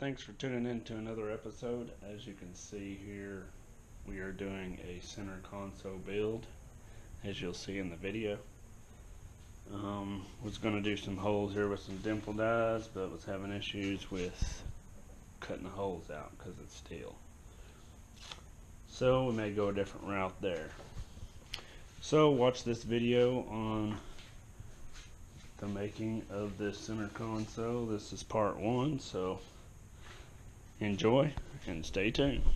Thanks for tuning in to another episode. As you can see here, we are doing a center console build, as you'll see in the video. Was going to do some holes here with some dimple dies, but was having issues with cutting the holes out because it's steel. So we may go a different route there. So watch this video on the making of this center console. This is part one, so enjoy and stay tuned.